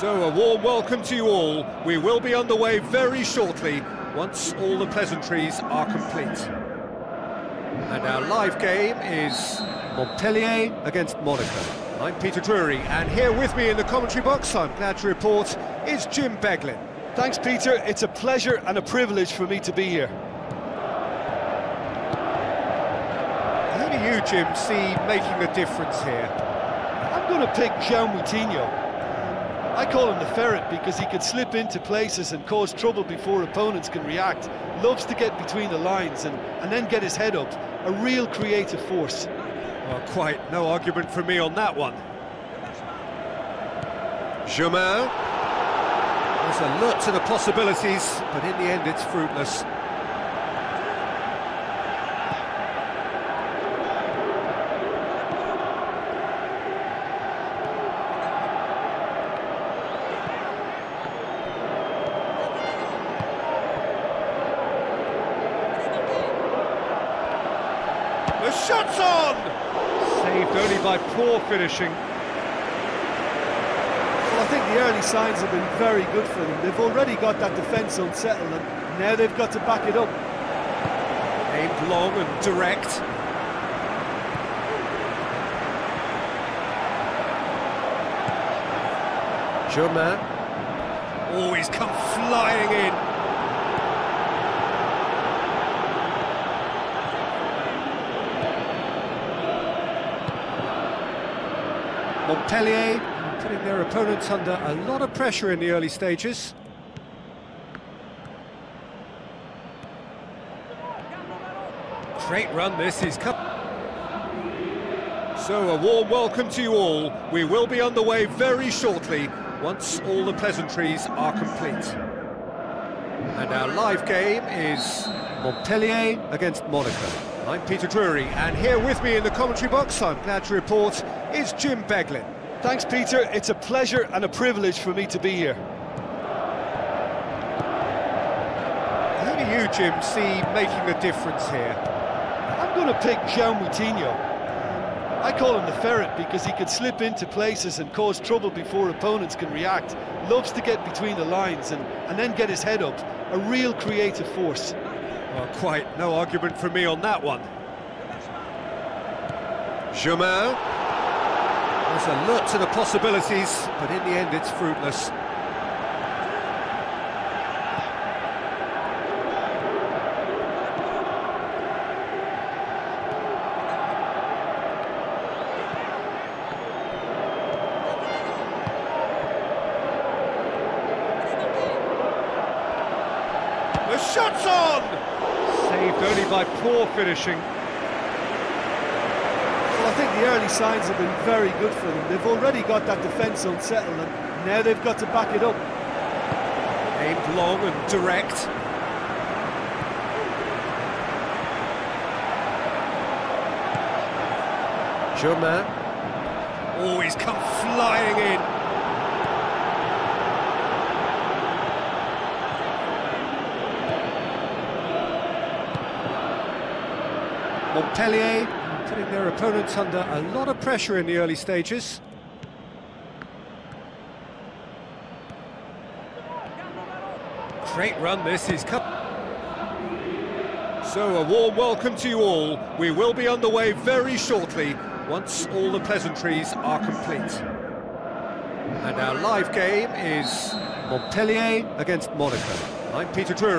So a warm welcome to you all. We will be underway very shortly, once all the pleasantries are complete. And our live game is Montpellier against Monaco. I'm Peter Drury, and here with me in the commentary box, I'm glad to report, is Jim Beglin. Thanks, Peter. It's a pleasure and a privilege for me to be here. How do you, Jim, see making the difference here? I'm going to pick João Moutinho. I call him the ferret because he could slip into places and cause trouble before opponents can react. Loves to get between the lines and then get his head up. A real creative force. Well, quite no argument for me on that one. João. There's a look to the possibilities, but in the end it's fruitless. The shot's on! Saved only by poor finishing. Well, I think the early signs have been very good for them. They've already got that defence unsettled, and now they've got to back it up. Aimed long and direct. João. Oh, he's come flying in. Montpellier putting their opponents under a lot of pressure in the early stages. Great run this is. So a warm welcome to you all. We will be underway very shortly, once all the pleasantries are complete. And our live game is Montpellier against Monaco. I'm Peter Drury, and here with me in the commentary box, I'm glad to report, is Jim Beglin. Thanks, Peter. It's a pleasure and a privilege for me to be here. How do you, Jim, see making the difference here? I'm going to pick João Moutinho. I call him the ferret because he could slip into places and cause trouble before opponents can react. Loves to get between the lines and then get his head up. A real creative force. Well, quite no argument for me on that one. João. There's a look to the possibilities, but in the end it's fruitless. The shot's on! Saved only by poor finishing. Well, I think the early signs have been very good for them. They've already got that defence unsettled, and now they've got to back it up. Aimed long and direct. João. Oh, he's come flying in. Montpellier putting their opponents under a lot of pressure in the early stages. Great run this is. So a warm welcome to you all. We will be underway very shortly, once all the pleasantries are complete. And our live game is Montpellier against Monaco. I'm Peter Drury.